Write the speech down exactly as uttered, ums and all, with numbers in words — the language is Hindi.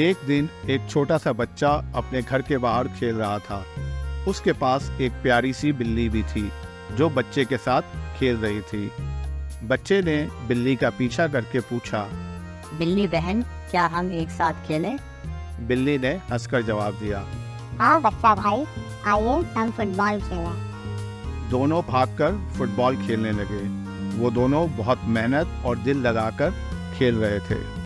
एक दिन एक छोटा सा बच्चा अपने घर के बाहर खेल रहा था। उसके पास एक प्यारी सी बिल्ली भी थी जो बच्चे के साथ खेल रही थी। बच्चे ने बिल्ली का पीछा करके पूछा, बिल्ली बहन, क्या हम एक साथ खेलें? बिल्ली ने हंसकर जवाब दिया, हाँ बच्चा भाई, आइए हम फुटबॉल खेलें। दोनों भागकर फुटबॉल खेलने लगे। वो दोनों बहुत मेहनत और दिल लगाकर खेल रहे थे।